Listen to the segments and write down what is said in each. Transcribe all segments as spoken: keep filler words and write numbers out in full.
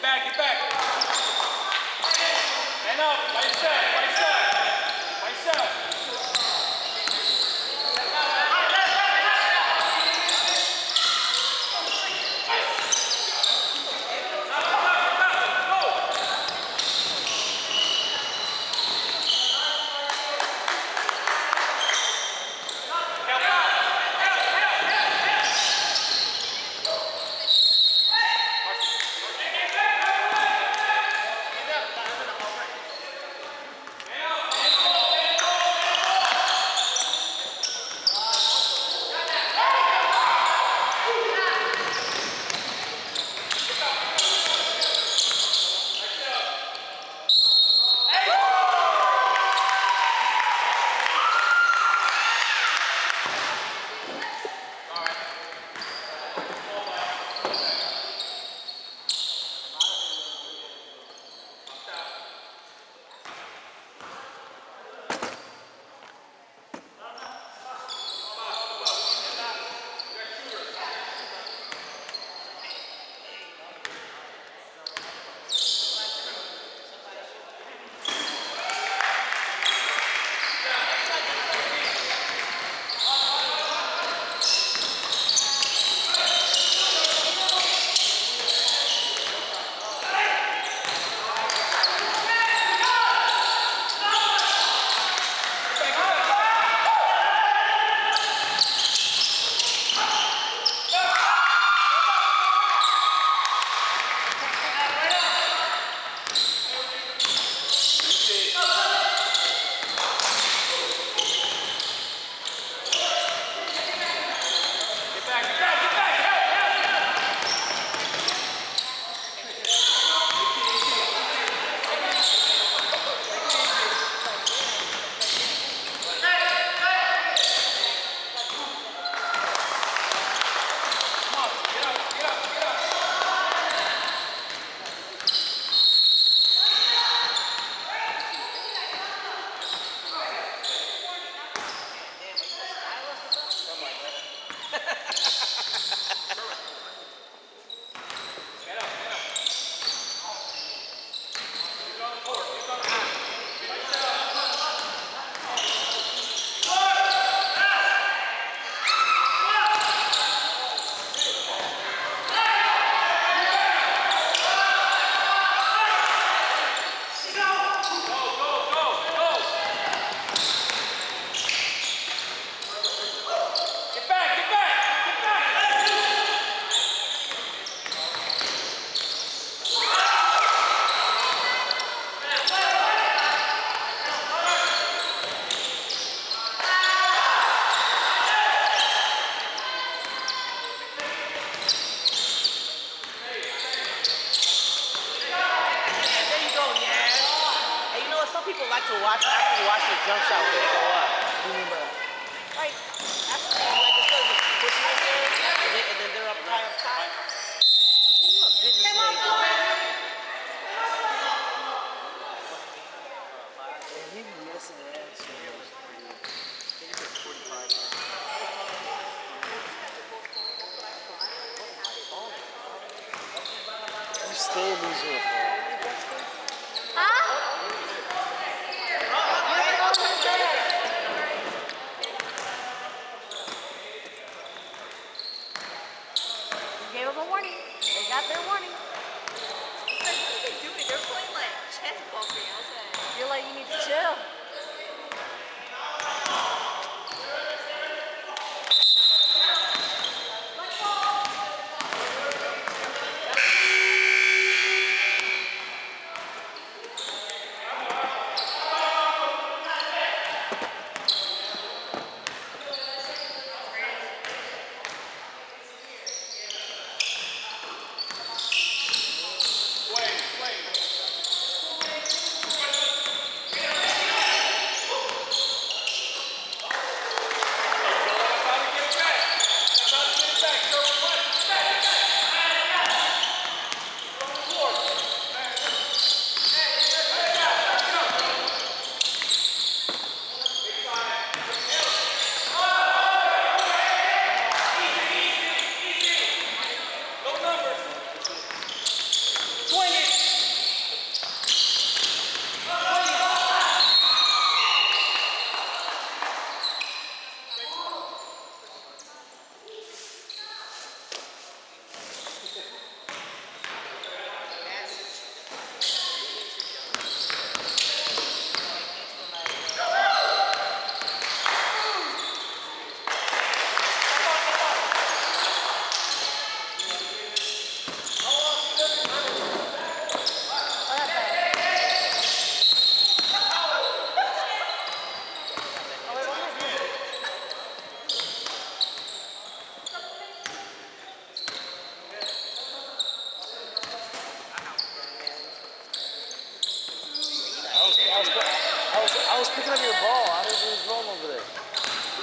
Get back, get back. Man up, by yourself, by yourself, by yourself. Wait, wait.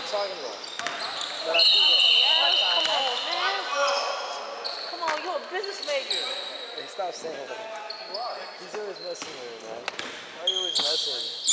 I'm talking about. But I do that. Yes, come on, man. Come on, you're a business major. Hey, stop saying that. You are. He's always messing with me, man. Why are you always messing with me?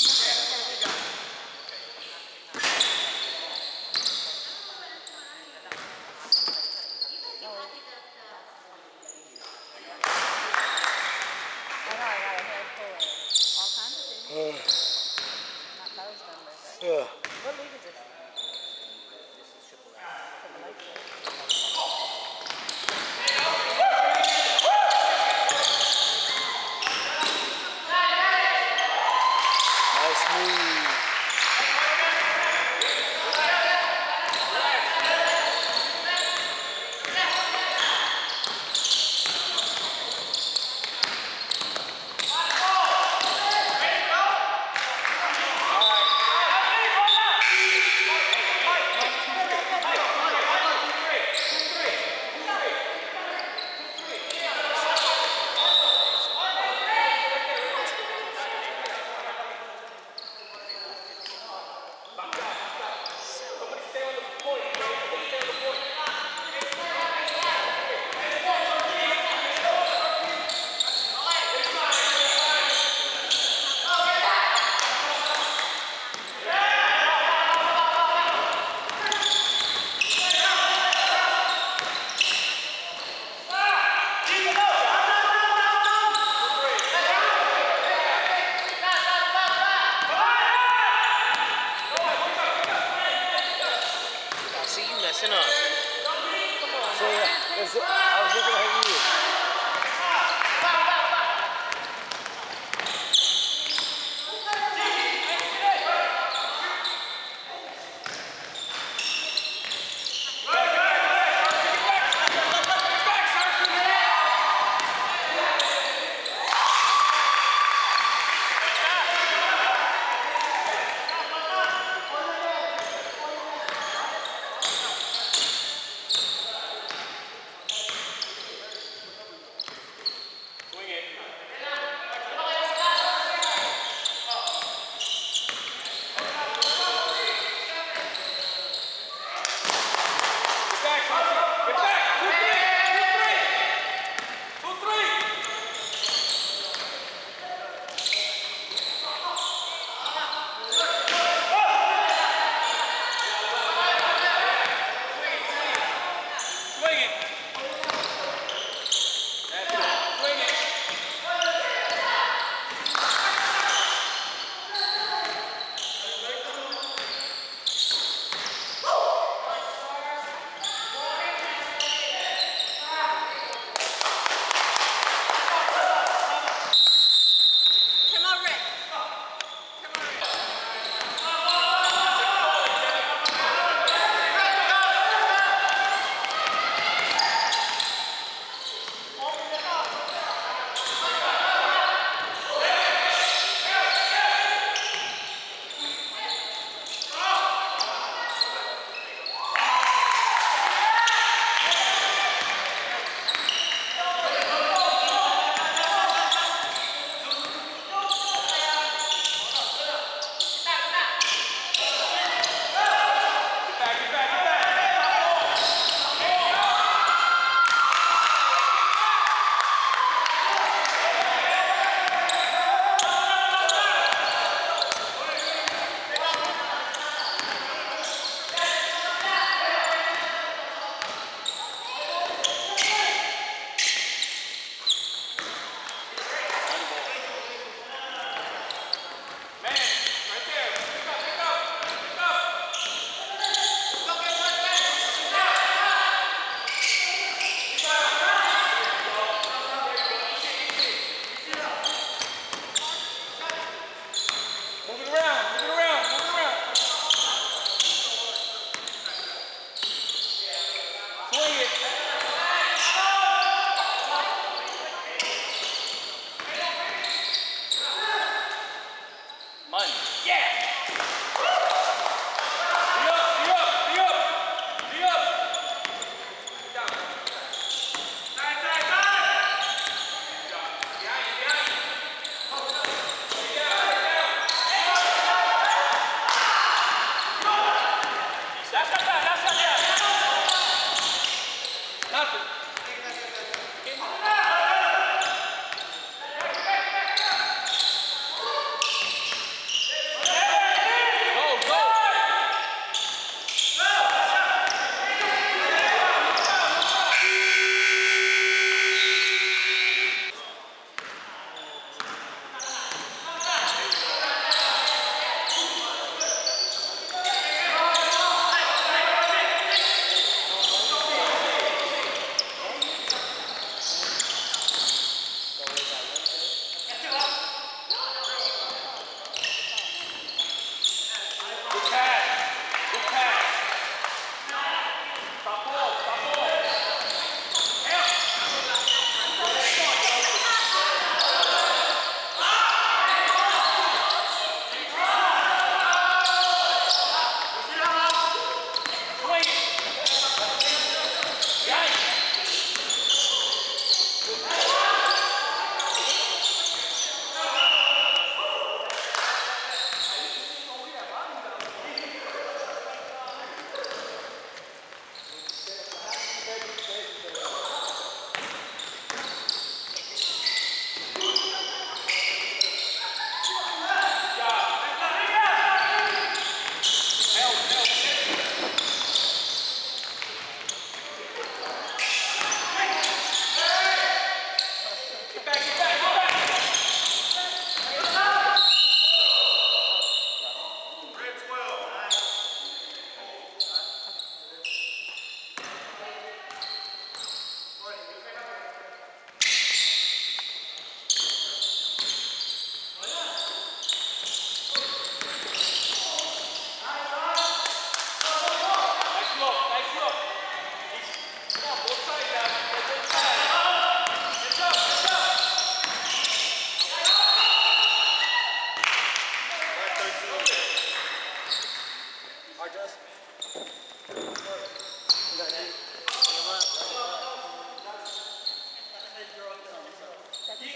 Nice move.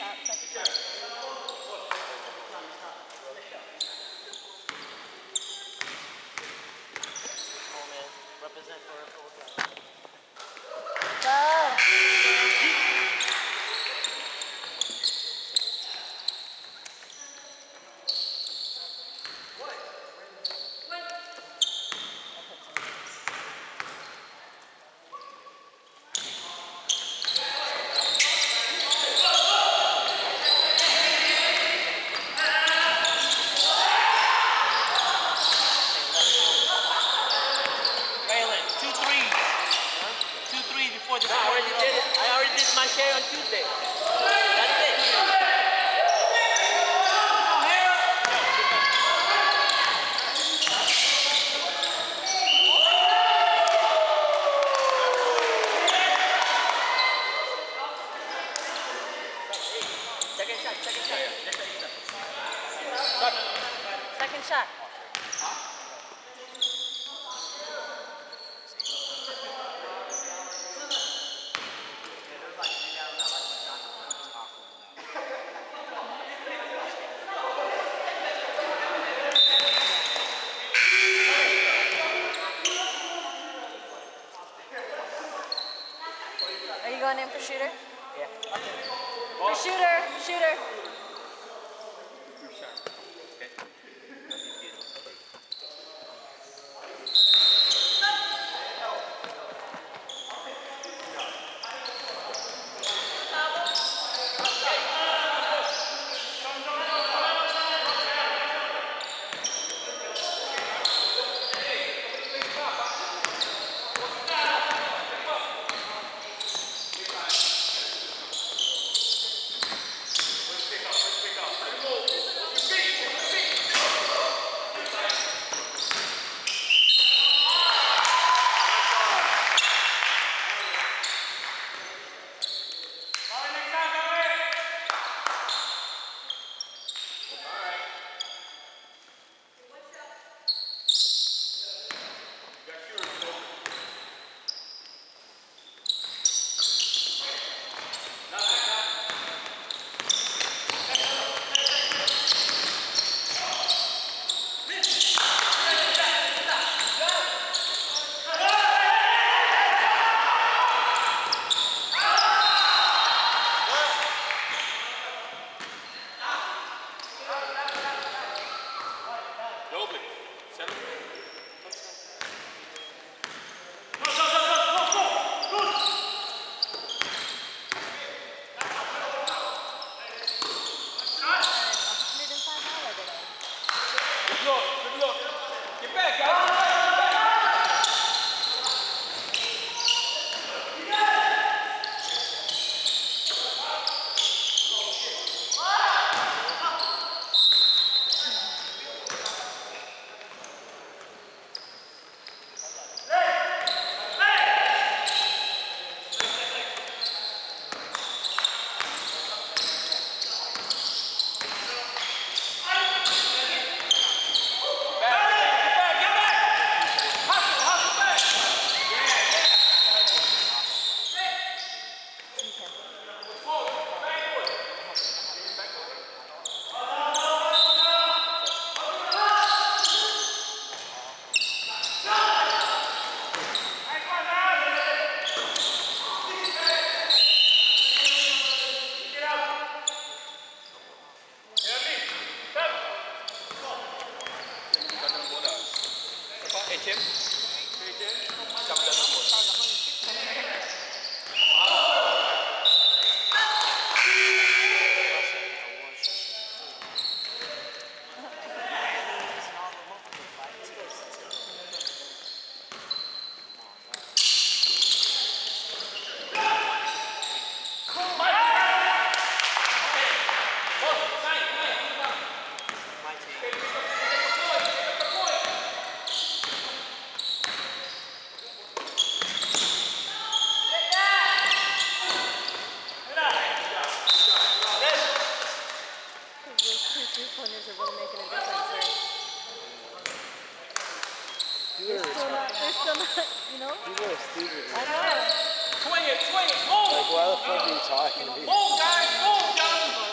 Why the fuck are you talking to me? Move, guys! Move, guys!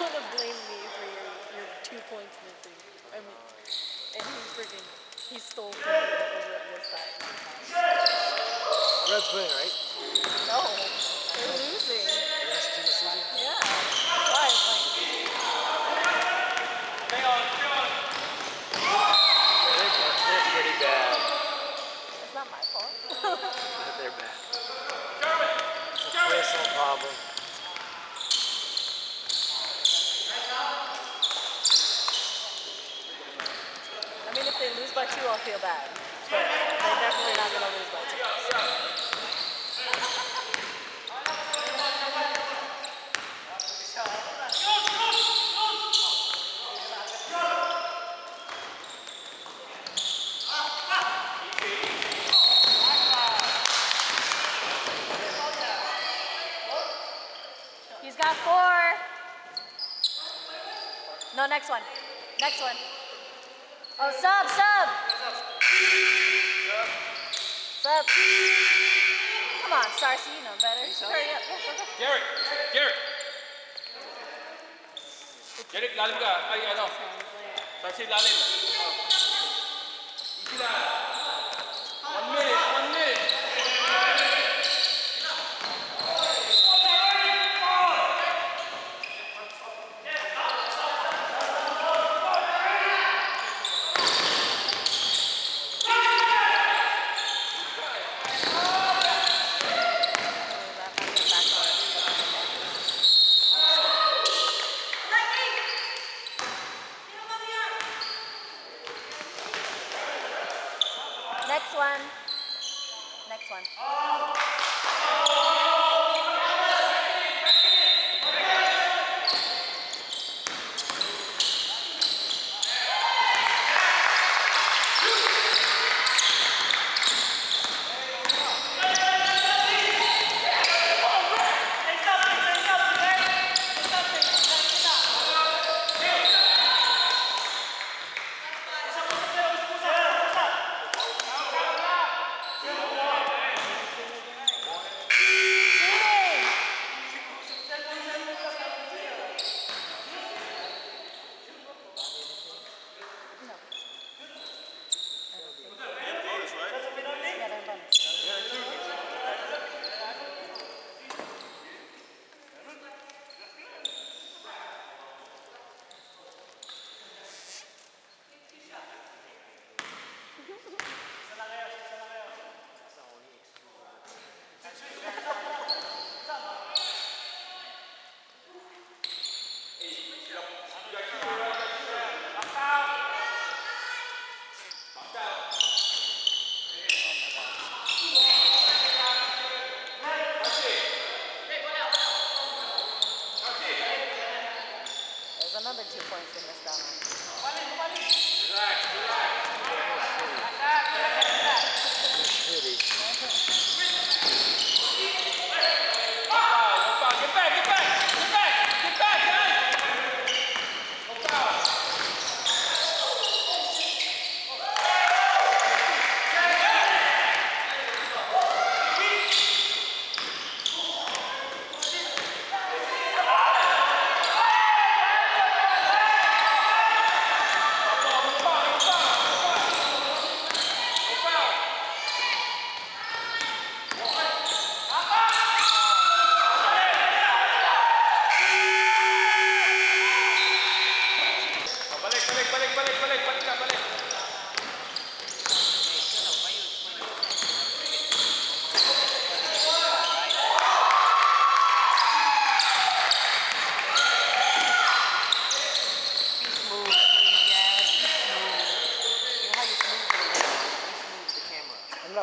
want to blame me for your, your two points missing. I mean, and he freaking, he stole from me over at this side. Reds win, right? No, they're losing. The rest of the season? Yeah. That's why it's like... Hang on, hang on. Yeah, they're, they're pretty bad. It's not my fault. But they're bad. It's a personal problem. If they lose by two, I'll feel bad. But they're definitely not going to lose by two. So. He's got four. No, next one. Next one. Oh, sub, sub! Sub. Come on, Sarcy, you know better. Hurry up. Garrett, Garrett. Garrett, let him go. I don't know. Sarcy, let him go. One minute, one minute.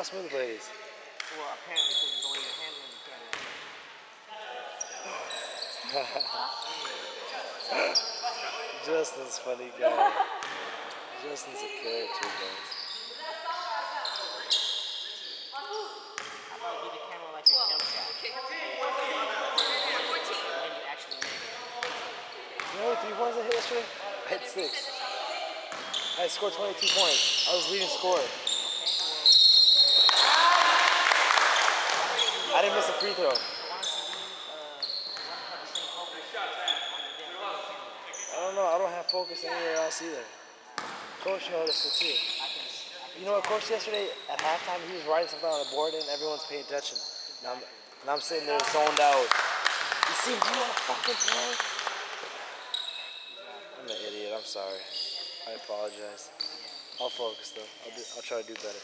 Smooth blades. Well, apparently because you don't even handle them correctly. Justin's funny guy. Justin's a character, guys. How about you do the camera like a jump shot? And you actually make it. You know what three points in history? I had six. I scored twenty-two points. I was leading scorer. I didn't miss a free throw. focused anywhere else either. Coach noticed it too. You know what, Coach yesterday at halftime, he was writing something on the board and everyone's paying attention. And I'm, and I'm sitting there zoned out. You see, do you want to fucking play? I'm an idiot, I'm sorry. I apologize. I'll focus though. I'll, do, I'll try to do better.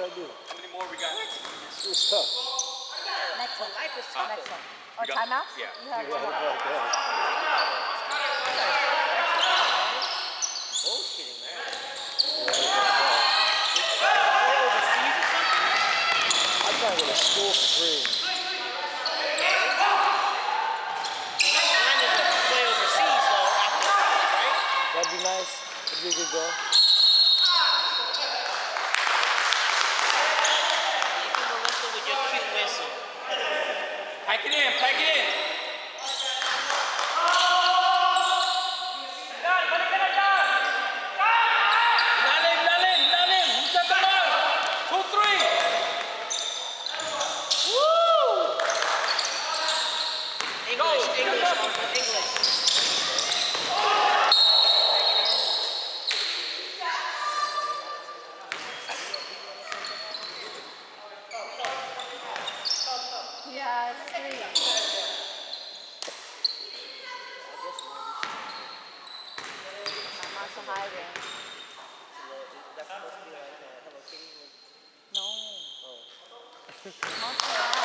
How many more we got? It was tough. Next one. Life is tough. Next one. Or timeouts? Yeah. You have one. Yeah, yeah. Bullshitting, man. I thought it was a school free. I ended up playing overseas, though, after that, right? That'd be nice. That'd be a good goal. Pack it in, pack it in. Yeah, it's sweet. a high range. That's supposed to be like a Hello Kitty? No. Oh. Not so loud.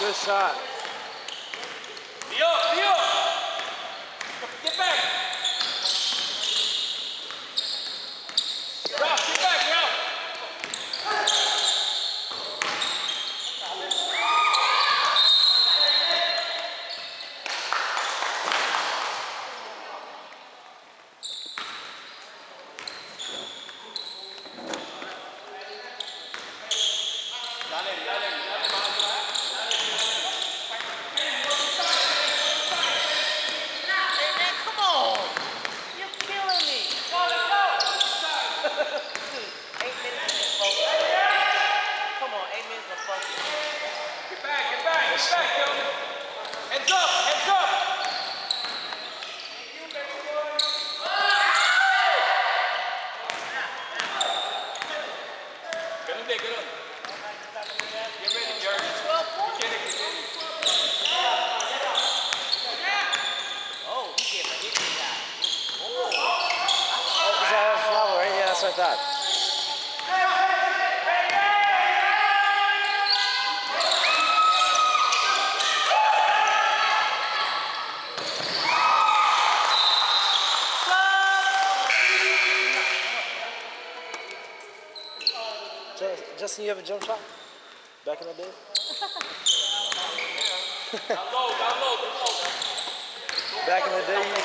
Good shot. Yo, yo. Get back. Ralph, get back, Ralph. Dale, dale. Like that. Justin, you have a jump shot? Back in the day? Back in the day, you played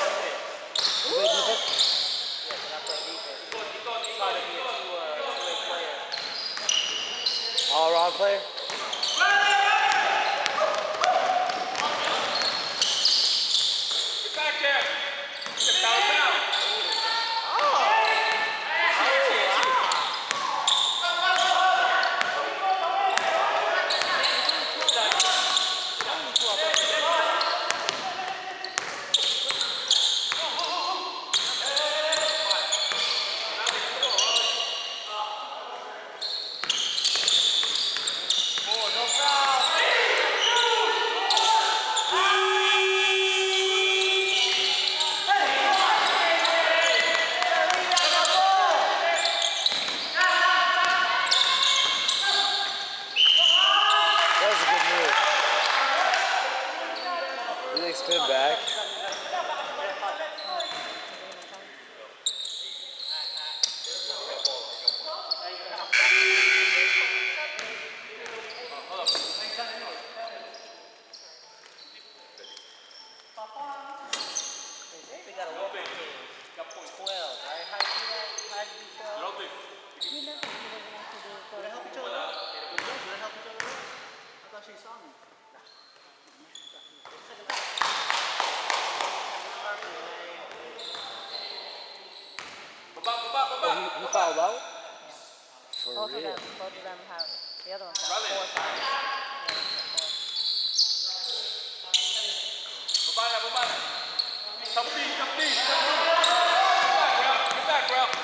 defense? All wrong player. Get back there. Get down, down. Oh. Spin back. Fouled out? For both real. Of them, both of them have, the other one has four fouls. Bobana, Bobana. Come please, come please, come please. Get back, Ralph. Get back, Ralph.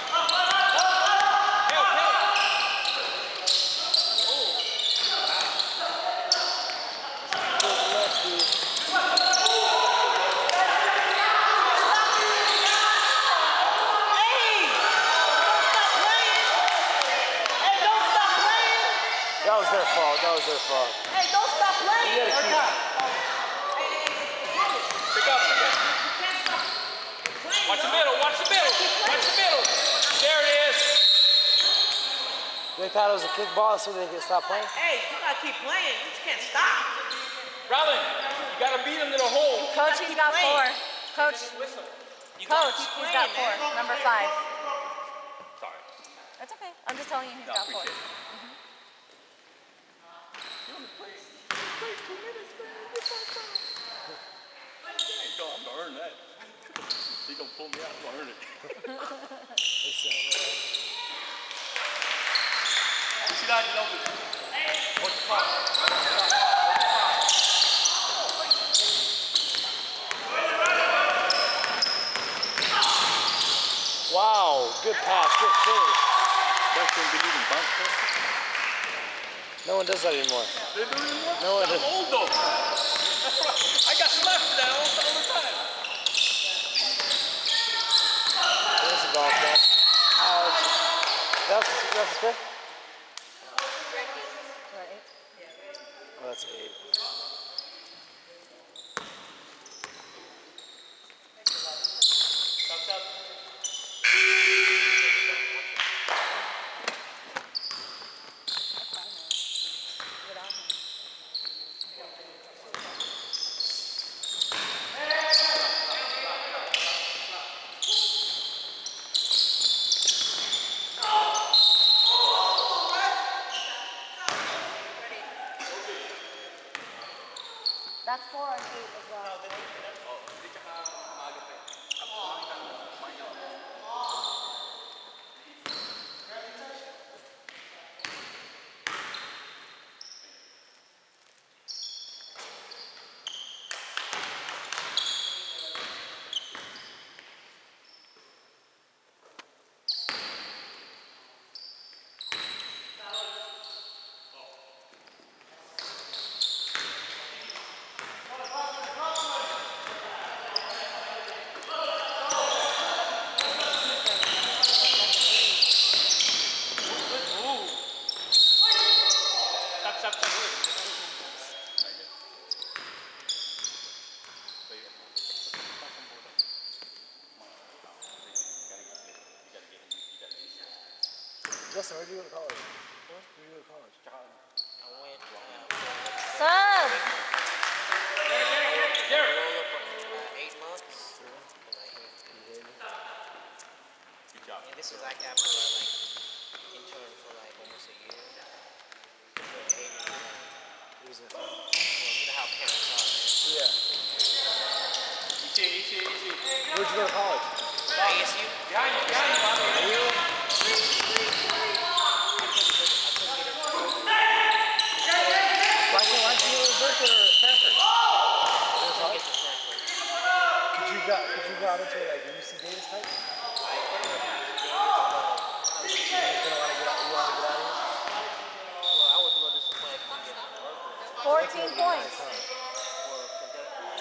That was their fault, that was their fault. Hey, don't stop playing! You gotta keep. Pick up. Watch the middle, watch the middle, watch the middle. There it is. They thought it was a kickball, so they could stop playing? Hey, you gotta keep playing. You just can't stop. Rollin, you gotta beat him to the hole. Coach, he's got four. Coach, Coach, he's got four. Number five. Sorry. That's okay. all you can no, go for. It. Mm-hmm. You only played play two minutes, man. Get back down. I'm gonna earn that. He's gonna pull me out. I'm gonna earn it. Should I know this? What's the problem? Wow, good pass, good finish. Don't you believe in bounce passes? No one does that anymore. They do anymore? No one does. I'm old though. That's right. I got slapped for that all the time. There's a ball pass. Ouch. That's that's a fifth? Right. Oh, that's eight. Justin, where did you go to college? Where did you go to college? I went to Sub! Derek, Derek, Derek! Eight months. Good job. And this was like after I like interned for like almost a year. Eight months. It was a thing. You know how parents are. Yeah. Easy, easy, easy. Where'd you go to college? A S U. Behind you, behind you. Got into like U C Davis type? Fourteen points.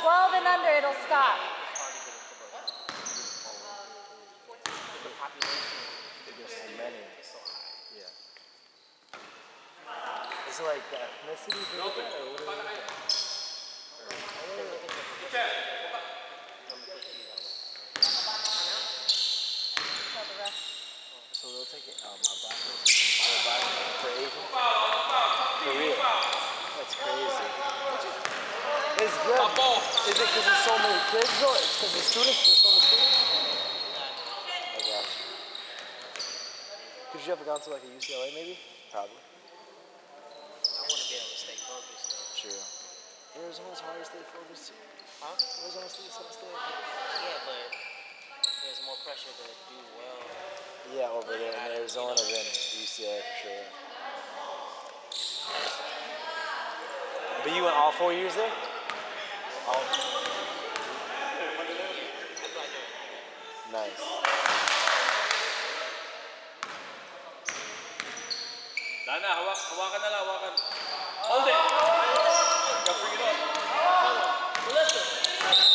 Twelve and under, it'll stop. Yeah. Is it like the ethnicity or what? So they'll take it out oh, my black for Asian? For real. That's crazy. It's good. Is it because there's so many kids though? It's because the students, there's so many students? Oh my gosh. Could you have gone to like a U C L A maybe? Probably. I want to be able to stay focused though. True. Arizona's hard to stay focused too. Huh? Arizona's hard to stay focused. Yeah, but there's more pressure to do well. Yeah, over there in Arizona, then U C L A for sure. But you went all four years there? All four. Nice. Dana, hawakan na lang, hawakan. Hold it. Bring it up. Listen.